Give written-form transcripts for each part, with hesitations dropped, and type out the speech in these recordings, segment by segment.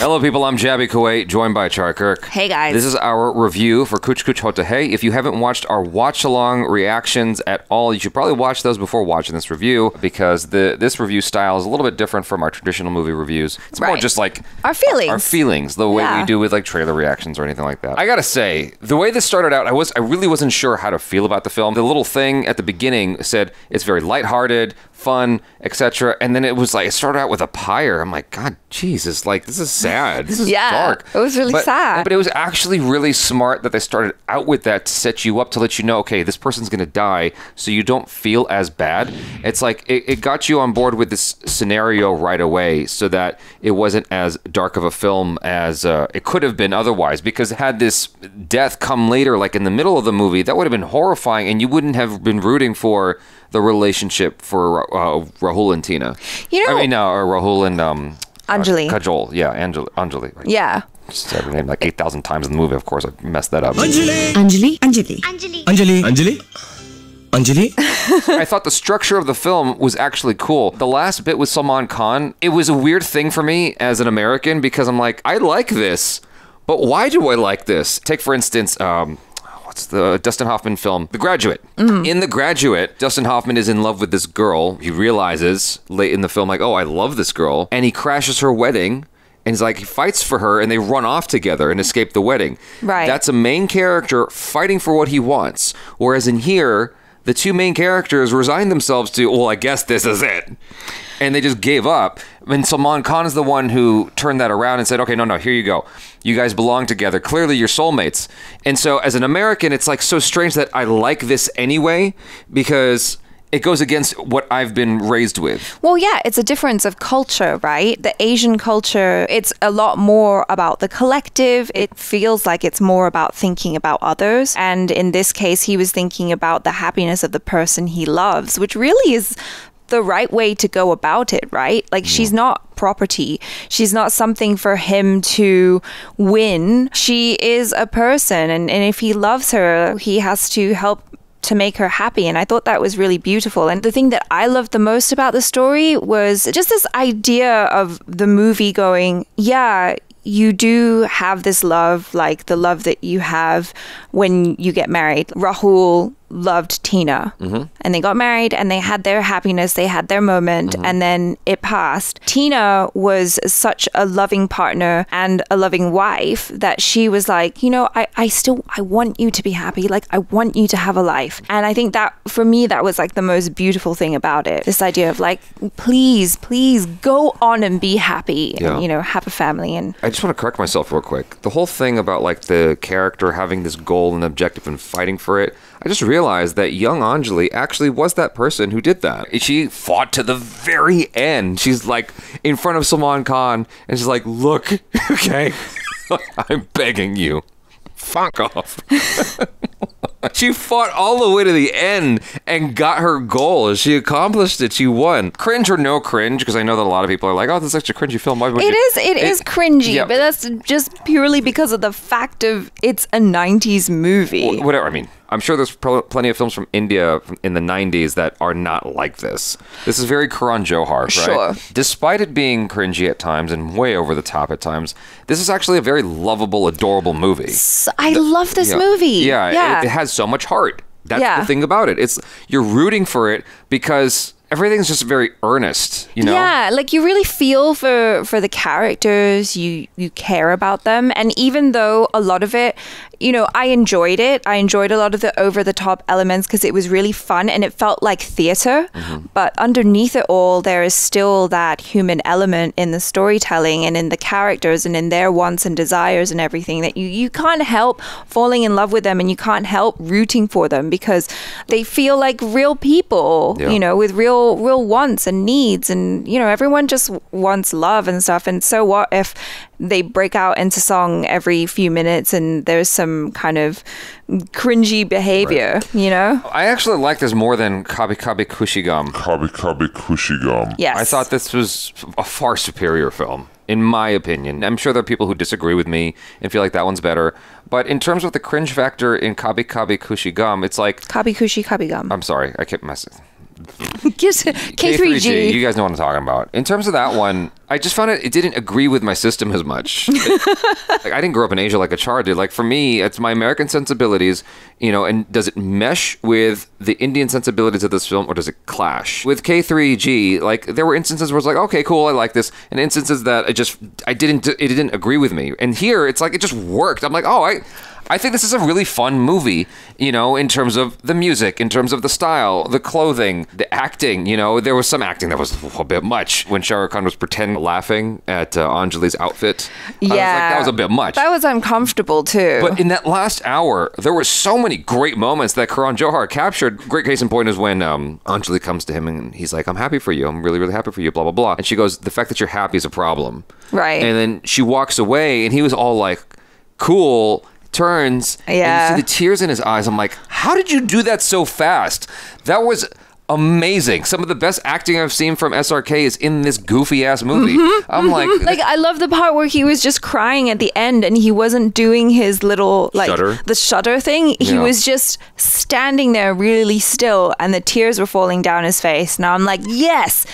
Hello, people. I'm Jaby Koay, joined by Achara Kirk. Hey, guys. This is our review for Kuch Kuch Hota Hai. If you haven't watched our watch-along reactions at all, you should probably watch those before watching this review, because this review style is a little bit different from our traditional movie reviews. It's more just like our feelings. Our feelings, the way we do with like trailer reactions or anything like that. I gotta say, the way this started out, I really wasn't sure how to feel about the film. The little thing at the beginning said it's very lighthearted, fun, etc. And then it was like, it started out with a pyre. I'm like, God, Jesus, like, this is sad. This is dark. It was really sad. But it was actually really smart that they started out with that to set you up, to let you know, okay, this person's going to die, so you don't feel as bad. It's like, it got you on board with this scenario right away so that it wasn't as dark of a film as it could have been otherwise, because had this death come later, like in the middle of the movie, that would have been horrifying and you wouldn't have been rooting for the relationship for Rahul and Tina. You know, I mean, Rahul and Anjali. Kajol, yeah, Anjali. Right? Yeah. Said her name like 8,000 times in the movie. Of course, I messed that up. Anjali, Anjali, Anjali, Anjali, Anjali, Anjali, Anjali. I thought the structure of the film was actually cool. The last bit with Salman Khan, it was a weird thing for me as an American, because I'm like, I like this, but why do I like this? Take for instance, the Dustin Hoffman film, The Graduate. In The Graduate, Dustin Hoffman is in love with this girl. He realizes late in the film, like, oh, I love this girl. And he crashes her wedding. And he's like, he fights for her, and they run off together and escape the wedding. Right. That's a main character fighting for what he wants. Whereas in here, the two main characters resigned themselves to, well, I guess this is it. And they just gave up. And Salman Khan is the one who turned that around and said, okay, no, here you go. You guys belong together. Clearly, you're soulmates. And so as an American, it's like so strange that I like this anyway, because it goes against what I've been raised with. Well, yeah, it's a difference of culture, right? The Asian culture, it's a lot more about the collective. It feels like it's more about thinking about others. And in this case, he was thinking about the happiness of the person he loves, which really is the right way to go about it, right? Like, she's not property. She's not something for him to win. She is a person. And if he loves her, he has to help to make her happy. And I thought that was really beautiful. And the thing that I loved the most about the story was just this idea of the movie going, yeah, you do have this love, like the love that you have when you get married. Rahul loved Tina, and they got married, and they had their happiness, they had their moment, and then it passed. Tina was such a loving partner and a loving wife that she was like, you know, I want you to be happy. Like, I want you to have a life. And I think that, for me, that was like the most beautiful thing about it. This idea of like, please, please go on and be happy, and, you know, have a family. And I just want to correct myself real quick. The whole thing about like the character having this goal and objective and fighting for it, I just realized that young Anjali actually was that person who did that. She fought to the very end. She's like in front of Salman Khan, and she's like, look, okay, I'm begging you, fuck off. She fought all the way to the end and got her goal. She accomplished it. She won. Cringe or no cringe, because I know that a lot of people are like, oh, this is such a cringy film. Why would you? It is cringy, but that's just purely because of the fact of it's a 90s movie. Whatever, I mean, I'm sure there's plenty of films from India in the 90s that are not like this. This is very Karan Johar, right? Sure. Despite it being cringy at times and way over the top at times, this is actually a very lovable, adorable movie. I love this movie. Yeah. It has so much heart. That's the thing about it. It's, you're rooting for it because everything's just very earnest, you know? Yeah, like you really feel for the characters, you care about them. And even though a lot of it, you know, I enjoyed it. I enjoyed a lot of the over-the-top elements because it was really fun and it felt like theater. But underneath it all, there is still that human element in the storytelling and in the characters and in their wants and desires and everything, that you can't help falling in love with them and you can't help rooting for them because they feel like real people, you know, with real wants and needs. And, you know, everyone just wants love and stuff. And so what if they break out into song every few minutes and there's some kind of cringy behavior, you know? I actually like this more than Kabhi Kabhi Khushi Gham. Kabhi Kabhi Khushi Gham. Yes. I thought this was a far superior film, in my opinion. I'm sure there are people who disagree with me and feel like that one's better. But in terms of the cringe factor in Kabhi Kabhi Khushi Gham, it's like... Kabhi Khushi Kabhie Gham. I'm sorry, I kept messing... K3G. You guys know what I'm talking about. In terms of that one, I just found it didn't agree with my system as much. Like, I didn't grow up in Asia like Achara did. Like, for me, it's my American sensibilities, you know, and does it mesh with the Indian sensibilities of this film, or does it clash? With K3G, like, there were instances where it's like, okay, cool, I like this, and instances that it didn't agree with me. And here, it's like, it just worked. I'm like, oh, I think this is a really fun movie, you know, in terms of the music, in terms of the style, the clothing, the acting. You know, there was some acting that was a bit much. When Shah Rukh Khan was pretending laughing at Anjali's outfit, yeah, I was like, that was a bit much. That was uncomfortable too. But in that last hour, there were so many great moments that Karan Johar captured. Great case in point is when Anjali comes to him and he's like, "I'm happy for you. I'm really, really happy for you." Blah blah blah. And she goes, "The fact that you're happy is a problem." Right. And then she walks away, and he was all like, "Cool." Turns, yeah, and you see the tears in his eyes. I'm like, how did you do that so fast? That was amazing. Some of the best acting I've seen from SRK is in this goofy ass movie. Mm-hmm. I'm mm-hmm. like I love the part where he was just crying at the end and he wasn't doing his little like shudder. The shudder thing. He yeah. was just standing there really still and the tears were falling down his face. Now I'm like, yes,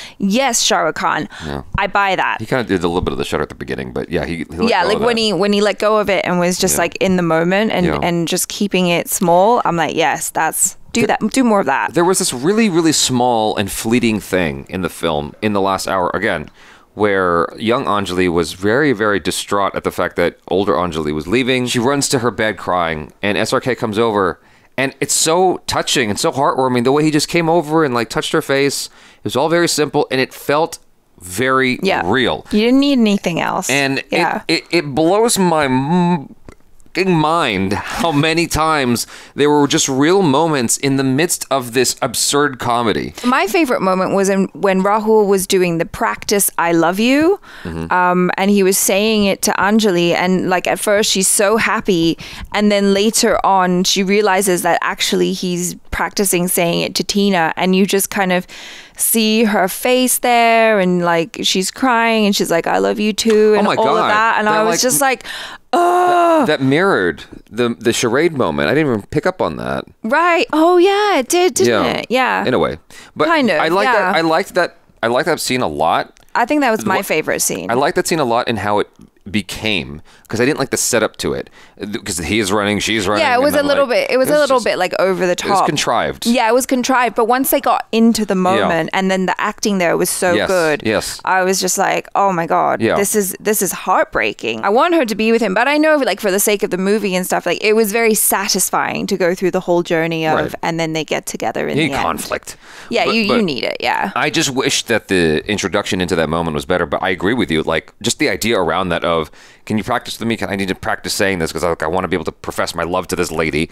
Shah Rukh Khan. Yeah. I buy that. He kind of did a little bit of the shudder at the beginning, but yeah, he let go of it and was just yeah. like in the moment and yeah. and just keeping it small. I'm like, yes, that's do more of that. There was this really, really small and fleeting thing in the film in the last hour, again, where young Anjali was very, very distraught at the fact that older Anjali was leaving. She runs to her bed crying, and SRK comes over, and it's so touching and so heartwarming, the way he just came over and like touched her face. It was all very simple, and it felt very yeah. real. You didn't need anything else. And yeah. it blows my mind how many times there were just real moments in the midst of this absurd comedy. My favorite moment was when Rahul was doing the practice I love you mm-hmm. And he was saying it to Anjali, and like at first she's so happy, and then later on she realizes that actually he's practicing saying it to Tina, and you just kind of see her face there, and like she's crying and she's like, I love you too, and oh my all God. Of that, and they're I was like, just like, oh, that mirrored the charade moment. I didn't even pick up on that. Right. Oh yeah, it did, didn't yeah. it? Yeah. In a way. But kind of. I like yeah. that. I liked that scene a lot. I think that was my favorite scene. I liked that scene a lot in how it became, because I didn't like the setup to it, because he's running, she's running. Yeah, it was a little bit. It was a little bit like over the top. It was contrived. Yeah, it was contrived. But once they got into the moment, yeah. and then the acting there was so yes, good. Yes, I was just like, oh my God, yeah. this is heartbreaking. I want her to be with him, but I know, like, for the sake of the movie and stuff, like, it was very satisfying to go through the whole journey of, right. and then they get together in the end. You need conflict. Yeah, but you need it. Yeah. I just wish that the introduction into that moment was better. But I agree with you. Like, just the idea around that of, can you practice with me? I need to practice saying this, because I want to be able to profess my love to this lady.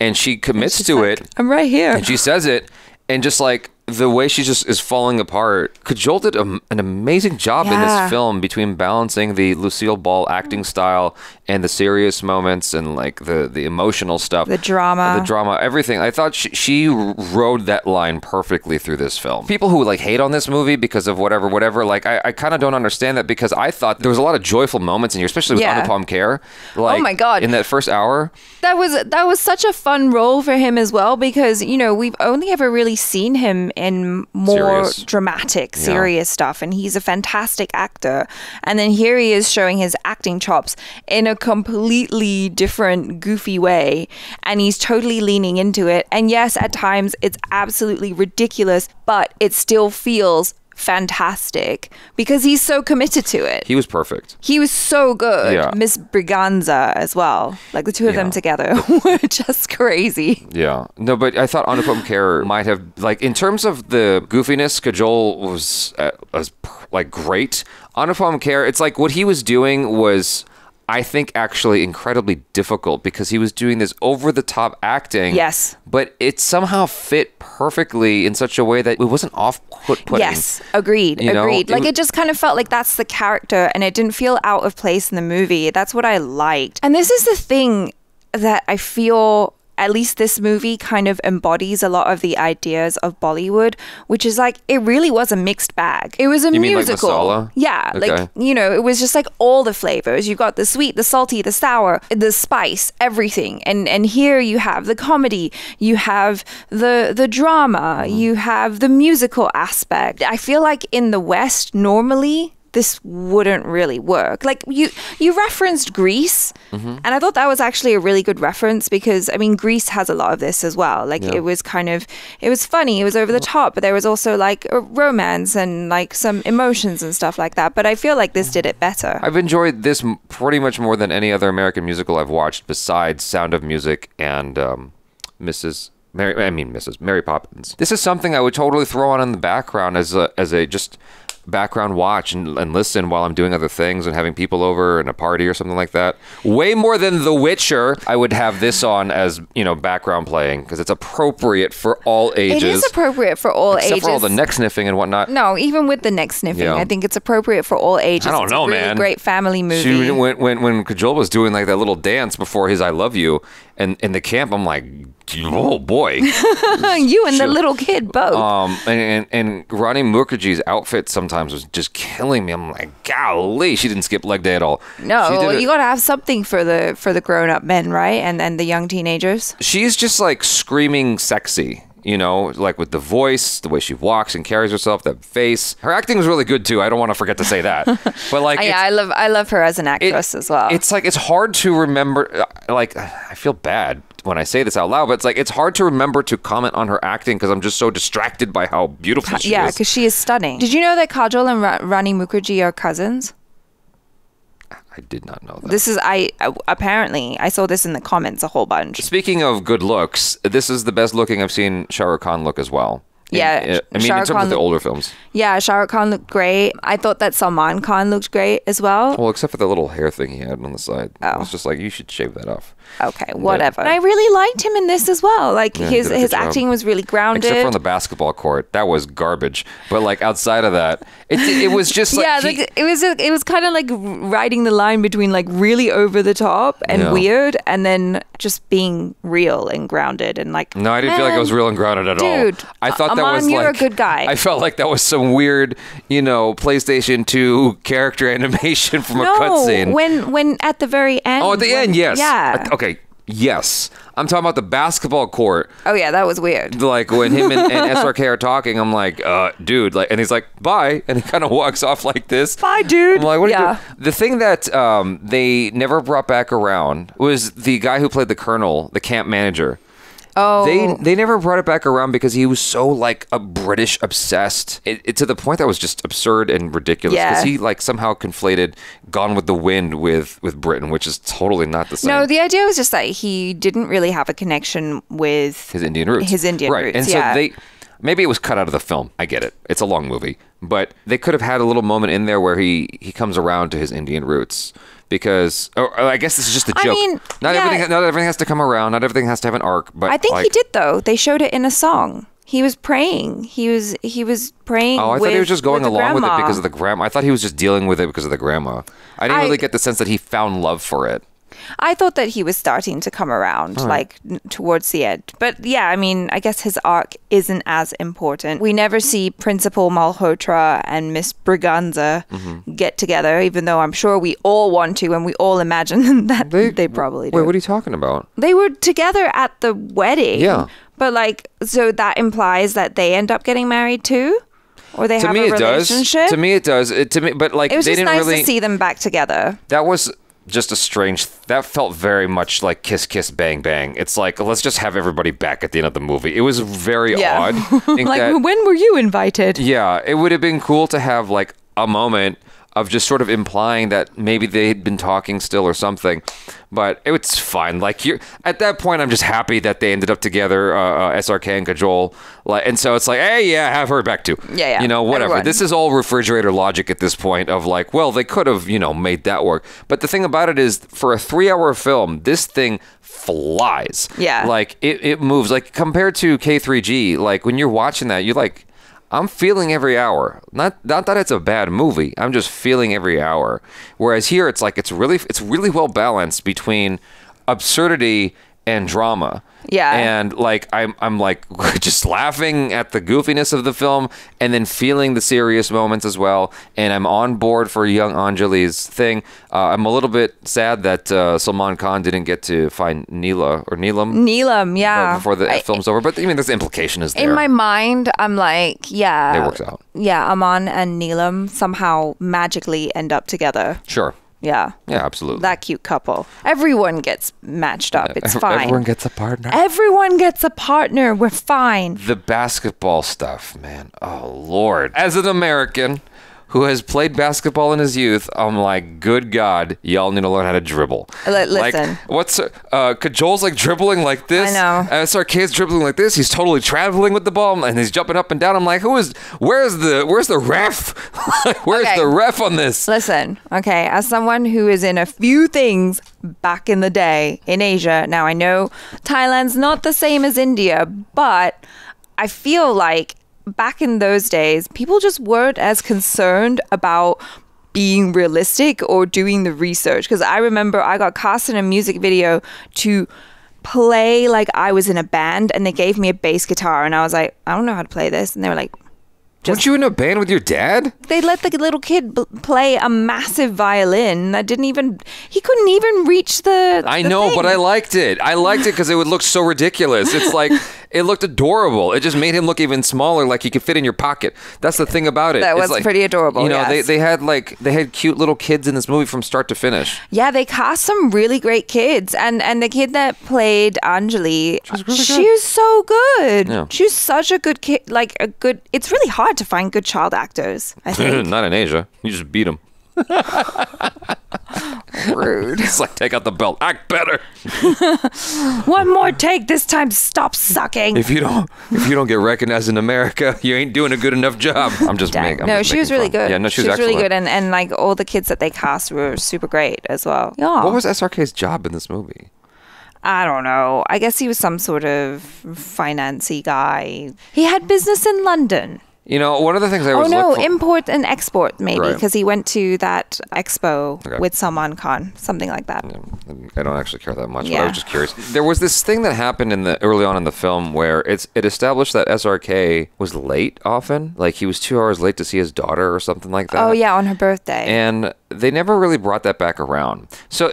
And she commits to like, it. I'm right here. And she says it. And just like the way she just is falling apart. Kajol did an amazing job yeah. in this film, between balancing the Lucille Ball acting style and the serious moments and like the emotional stuff. The drama, everything. I thought she rode that line perfectly through this film. People who like hate on this movie because of whatever, like I kind of don't understand that, because I thought there was a lot of joyful moments in here, especially with yeah. Anupam Kher. Like, oh my God. In that first hour. That was such a fun role for him as well, because, you know, we've only ever really seen him in more dramatic, serious yeah. stuff, and he's a fantastic actor. And then here he is showing his acting chops in a completely different, goofy way, and he's totally leaning into it. And yes, at times it's absolutely ridiculous, but it still feels fantastic because he's so committed to it. He was perfect. He was so good. Yeah. Miss Briganza as well. Like, the two of yeah. them together were just crazy. Yeah. No, but I thought Anupam Kher might have, like, in terms of the goofiness, Kajol was great. Anupam Kher, it's like what he was doing was, I think, actually incredibly difficult, because he was doing this over-the-top acting. Yes. But it somehow fit perfectly in such a way that it wasn't off-putting. Yes, agreed, you agreed. Know? Like, it just kind of felt like that's the character, and it didn't feel out of place in the movie. That's what I liked. And this is the thing that I feel at least this movie kind of embodies a lot of the ideas of Bollywood, which is like, it really was a mixed bag. It was a musical. Mean like Masala? Yeah. Okay. Like, you know, it was just like all the flavors. You've got the sweet, the salty, the sour, the spice, everything. And here you have the comedy, you have the drama, you have the musical aspect. I feel like in the West, normally, this wouldn't really work. Like you referenced Greece, and I thought that was actually a really good reference because, I mean, Greece has a lot of this as well. Like it was kind of, it was funny, it was over the top, but there was also like a romance and like some emotions and stuff like that. But I feel like this did it better. I've enjoyed this pretty much more than any other American musical I've watched besides Sound of Music and Mrs. Mary Poppins. This is something I would totally throw on in the background as a just background watch and listen while I'm doing other things and having people over and a party or something like that. Way more than The Witcher, I would have this on as, you know, background playing because it's appropriate for all ages. It is appropriate for all ages. Except for all the neck sniffing and whatnot. No, even with the neck sniffing, yeah. I think it's appropriate for all ages. I don't know, man. It's a really great family movie. She, when Kajol was doing like that little dance before his "I Love You" and in the camp, I'm like, oh boy. You and the little kid both. And Rani Mukerji's outfit sometimes was just killing me. I'm like, golly, she didn't skip leg day at all. No, you gotta have something for the grown up men, right? And the young teenagers. She's just like screaming sexy, you know, like with the voice, the way she walks and carries herself, that face. Her acting was really good too. I don't want to forget to say that. But like, yeah, I love her as an actress as well. It's like, it's hard to remember. Like, I feel bad when I say this out loud, but it's like, it's hard to remember to comment on her acting because I'm just so distracted by how beautiful she is. Yeah, because she is stunning. Did you know that Kajol and Rani Mukerji are cousins? I did not know that. This is, apparently, I saw this in the comments a whole bunch. Speaking of good looks, this is the best looking I've seen Shah Rukh Khan look as well. Yeah, I mean, in terms of the older films. Yeah, Shah Rukh Khan looked great. I thought that Salman Khan looked great as well. Well, except for the little hair thing he had on the side. Oh. I was just like, you should shave that off. Okay, whatever. But, and I really liked him in this as well. Like, yeah, his acting was really grounded. Except for on the basketball court. That was garbage. But, like, outside of that, it was just like... Yeah, it was kind of like riding the line between, like, really over the top and weird, and then just being real and grounded and, like... No, I didn't feel like I was real and grounded at all. Dude, I thought that was like... you're a good guy. I felt like that was some weird, you know, PlayStation 2 character animation from a cutscene. No, when at the very end... Oh, at the end, yes. Yeah. Okay, yes. I'm talking about the basketball court. Oh, yeah, that was weird. Like, when him and SRK are talking, I'm like, dude. Like, and he's like, bye. And he kind of walks off like this. Bye, dude. I'm like, what are you doing? The thing that they never brought back around was the guy who played the colonel, the camp manager. Oh. They never brought it back around because he was so, like, a British obsessed. It to the point that was just absurd and ridiculous. Because he, like, somehow conflated Gone with the Wind with Britain, which is totally not the same. No, the idea was just that he didn't really have a connection with... his Indian roots. His Indian roots, and so they... Maybe it was cut out of the film. I get it. It's a long movie. But they could have had a little moment in there where he comes around to his Indian roots. Because, or I guess this is just a joke. I mean, not everything has to come around. Not everything has to have an arc. But I think he did, though. They showed it in a song. He was praying. He was praying. Oh, I thought he was just going along with it because of the grandma. I thought he was just dealing with it because of the grandma. I didn't really get the sense that he found love for it. I thought that he was starting to come around, like, towards the end. But, yeah, I mean, I guess his arc isn't as important. We never see Principal Malhotra and Miss Braganza get together, even though I'm sure we all want to and we all imagine that they probably do. Wait, what are you talking about? They were together at the wedding. Yeah. But, like, so that implies that they end up getting married too? Or they have a relationship? Does. To me, it does. To me, but, like, they didn't really... It was just nice to see them back together. That was... just a strange... That felt very much like Kiss Kiss Bang Bang. It's like, let's just have everybody back at the end of the movie. It was very odd. Like, that, when were you invited? Yeah, it would have been cool to have like a moment of just sort of implying that maybe they had been talking still or something. But it's fine. Like, you're at that point, I'm just happy that they ended up together, SRK and Kajol. Like, and so it's like, hey, yeah, have her back too. Yeah, yeah. You know, whatever. Everyone. This is all refrigerator logic at this point of like, well, they could have, you know, made that work. But the thing about it is, for a 3-hour film, this thing flies. Yeah. Like, it moves. Like, compared to K3G, like, when you're watching that, you're like... I'm feeling every hour. Not that it's a bad movie. I'm just feeling every hour. Whereas here, it's like it's really well balanced between absurdity and drama. Yeah. And like I'm like just laughing at the goofiness of the film and then feeling the serious moments as well. And I'm on board for young Anjali's thing. I'm a little bit sad that Salman Khan didn't get to find Neela or Neelam. Neelam, yeah. Before the film's over. But I mean, this implication is there. In my mind, I'm like, yeah. It works out. Yeah, Aman and Neelam somehow magically end up together. Sure. Yeah. Yeah, absolutely. That cute couple. Everyone gets matched up. It's fine. Everyone gets a partner. Everyone gets a partner. We're fine. The basketball stuff, man. Oh, Lord. As an American who has played basketball in his youth, I'm like, good God, y'all need to learn how to dribble. Listen. Like, what's Kajol's like dribbling like this? I know. SRK's dribbling like this. He's totally traveling with the ball and he's jumping up and down. I'm like, where's the ref? Where's the ref on this? Listen, okay, as someone who is in a few things back in the day in Asia, now I know Thailand's not the same as India, but I feel like back in those days, people just weren't as concerned about being realistic or doing the research. Because I remember I got cast in a music video to play like I was in a band, and they gave me a bass guitar, and I was like, I don't know how to play this. And they were like, weren't you in a band with your dad? They let the little kid play a massive violin that didn't even... He couldn't even reach the I know, thing. But I liked it. I liked it because it would look so ridiculous. It's like... It looked adorable. It just made him look even smaller, like he could fit in your pocket. That's the thing about it. That was like, pretty adorable. You know, yes. they had cute little kids in this movie from start to finish. Yeah, they cast some really great kids, and the kid that played Anjali, she was so good. Yeah. She was such a good kid. Like a good. It's really hard to find good child actors, I think. Not in Asia. You just beat them. Rude. It's like, take out the belt, act better. One more take, this time stop sucking. If you don't get recognized in America, you ain't doing a good enough job. I'm just making no, she was really good. Yeah, no, she was excellent. Really good, and like all the kids that they cast were super great as well. Yeah. What was SRK's job in this movie? I don't know. I guess he was some sort of financy guy. He had business in London. You know, one of the things I always look for... import and export, maybe, because he went to that expo with Salman Khan, something like that. I don't actually care that much, but I was just curious. There was this thing that happened early on in the film where it established that SRK was late often. Like, he was 2 hours late to see his daughter or something like that. Oh, yeah, on her birthday. And they never really brought that back around. So,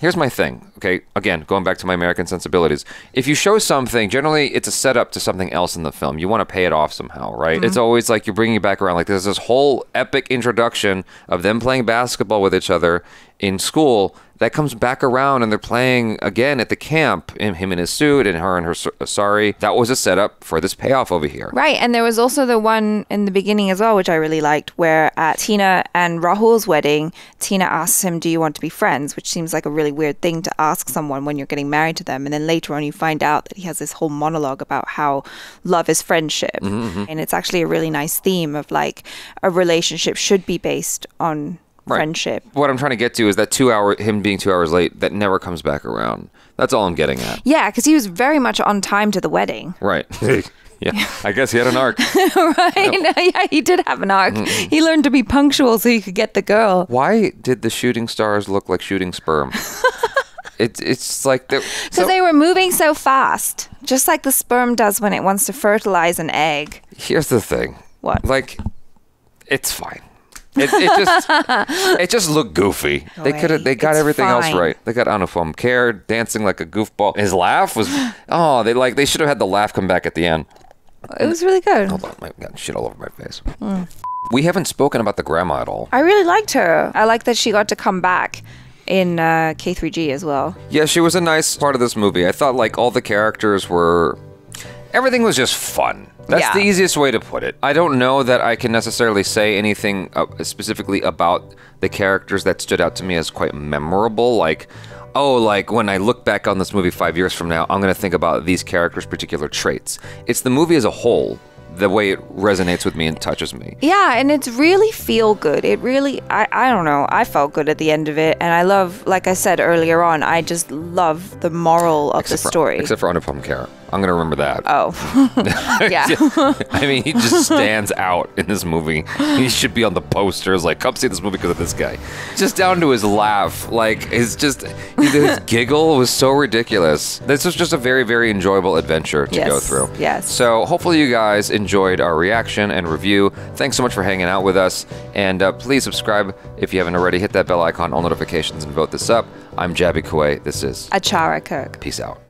here's my thing, okay? Again, going back to my American sensibilities. If you show something, generally it's a setup to something else in the film. You want to pay it off somehow, right? Mm-hmm. It's always like you're bringing it back around. Like there's this whole epic introduction of them playing basketball with each other in school that comes back around, and they're playing again at the camp, him in his suit and her in her sari. That was a setup for this payoff over here. Right, and there was also the one in the beginning as well, which I really liked, where at Tina and Rahul's wedding, Tina asks him, do you want to be friends? Which seems like a really weird thing to ask someone when you're getting married to them. And then later on you find out that he has this whole monologue about how love is friendship. Mm-hmm. And it's actually a really nice theme of like a relationship should be based on friendship. What I'm trying to get to is that him being 2 hours late, that never comes back around. That's all I'm getting at. Yeah, because he was very much on time to the wedding. Right. Yeah, I guess he had an arc. Right? Yeah, he did have an arc. Mm-mm. He learned to be punctual so he could get the girl. Why did the shooting stars look like shooting sperm? It's like... Because they were moving so fast, just like the sperm does when it wants to fertilize an egg. Here's the thing. What? Like, it's fine. It just looked goofy. They got everything else right. They got Anupam Kher dancing like a goofball. His laugh was they should have had the laugh come back at the end. It was really good. Hold on, I got shit all over my face. Mm. We haven't spoken about the grandma at all. I really liked her. I like that she got to come back in K3G as well. Yeah, she was a nice part of this movie. I thought like all the characters were. Everything was just fun. That's the easiest way to put it. I don't know that I can necessarily say anything specifically about the characters that stood out to me as quite memorable. Like, when I look back on this movie 5 years from now, I'm going to think about these characters' particular traits. It's the movie as a whole, the way it resonates with me and touches me. Yeah, and it's really feel good. It really, I don't know, I felt good at the end of it. And I love, like I said earlier on, I just love the moral of the story. Except for Anupam Kher. I'm going to remember that. Oh. Yeah. I mean, he just stands out in this movie. He should be on the posters, like, come see this movie because of this guy. Just down to his laugh. Like, his giggle was so ridiculous. This was just a very, very enjoyable adventure to go through. Yes. So hopefully you guys enjoyed our reaction and review. Thanks so much for hanging out with us. And please subscribe if you haven't already. Hit that bell icon, all notifications, and vote this up. I'm Jaby Koay. This is Achara Kirk. Peace out.